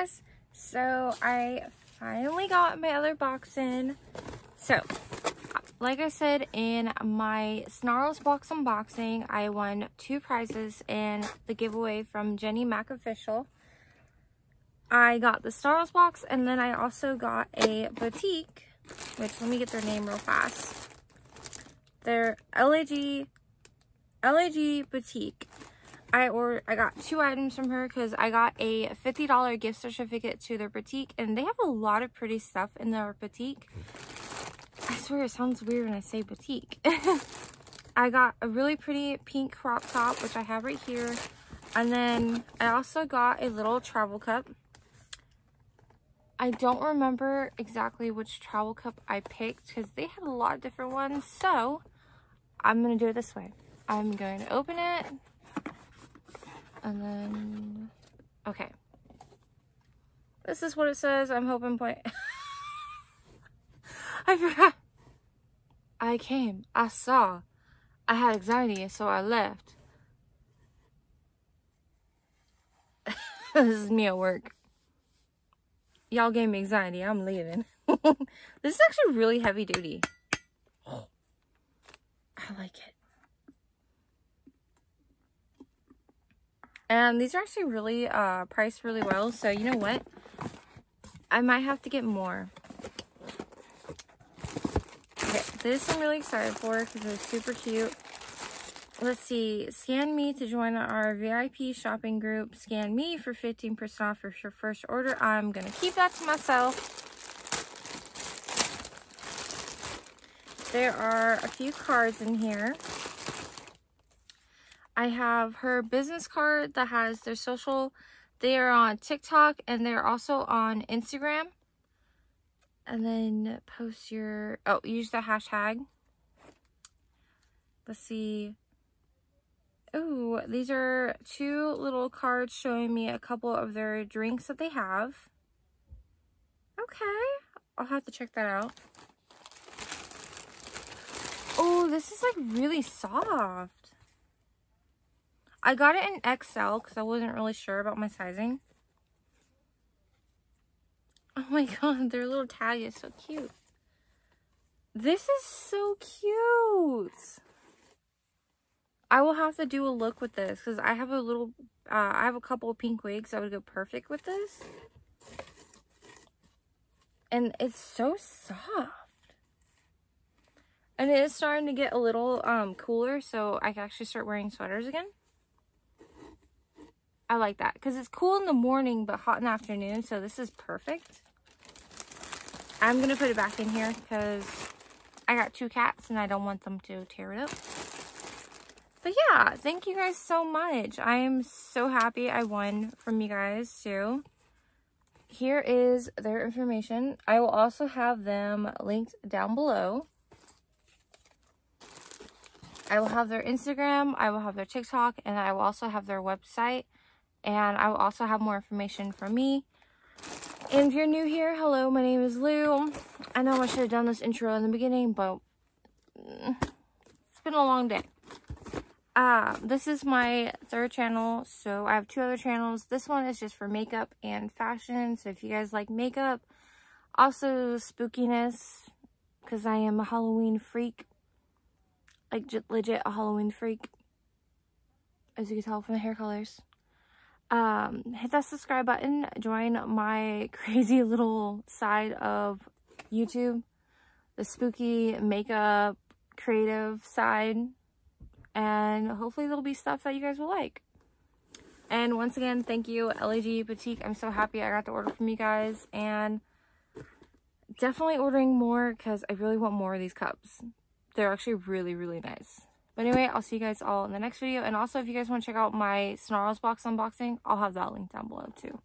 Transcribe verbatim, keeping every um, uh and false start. yes, so I finally got my other box in. So, like I said in my Snarls box unboxing, I won two prizes in the giveaway from Jennie Mac Official. I got the Snarls box, and then I also got a boutique, which, let me get their name real fast. They're Ellag, Ellag Boutique. I or I got two items from her because I got a fifty dollar gift certificate to their boutique, and they have a lot of pretty stuff in their boutique. I swear it sounds weird when I say boutique. I got a really pretty pink crop top, which I have right here. And then I also got a little travel cup. I don't remember exactly which travel cup I picked because they had a lot of different ones. So I'm going to do it this way. I'm going to open it. And then, okay. This is what it says. I'm hoping point. I forgot. I came. I saw. I had anxiety, so I left. This is me at work. Y'all gave me anxiety. I'm leaving. This is actually really heavy duty. Oh, I like it. And these are actually really uh, priced really well. So you know what? I might have to get more. Okay, this I'm really excited for because they're super cute. Let's see. Scan me to join our V I P shopping group. Scan me for fifteen percent off for your first order. I'm going to keep that to myself. There are a few cards in here. I have her business card that has their social. They are on TikTok and they're also on Instagram. And then post your, oh, use the hashtag. Let's see. Oh, these are two little cards showing me a couple of their drinks that they have. Okay. I'll have to check that out. Oh, this is like really soft. I got it in X L because I wasn't really sure about my sizing. Oh my god, their little tag is so cute. This is so cute. I will have to do a look with this because I have a little, uh, I have a couple of pink wigs that would go perfect with this. And it's so soft. And it is starting to get a little um, cooler, so I can actually start wearing sweaters again. I like that because it's cool in the morning but hot in the afternoon, so this is perfect. I'm going to put it back in here because I got two cats and I don't want them to tear it up. But yeah, thank you guys so much. I am so happy I won from you guys too. Here is their information. I will also have them linked down below. I will have their Instagram, I will have their TikTok, and I will also have their website. And I will also have more information from me. And if you're new here, hello, my name is Lou. I know I should have done this intro in the beginning, but it's been a long day. Uh, this is my third channel, so I have two other channels. This one is just for makeup and fashion, so if you guys like makeup, also spookiness, because I am a Halloween freak. Like, legit a Halloween freak, as you can tell from the hair colors. Um, hit that subscribe button, join my crazy little side of YouTube, the spooky makeup creative side, and hopefully there'll be stuff that you guys will like. And once again, thank you, Ellag Boutique. I'm so happy I got to order from you guys, and definitely ordering more because I really want more of these cups. They're actually really, really nice. But anyway, I'll see you guys all in the next video. And also, if you guys want to check out my Snarls box unboxing, I'll have that link down below too.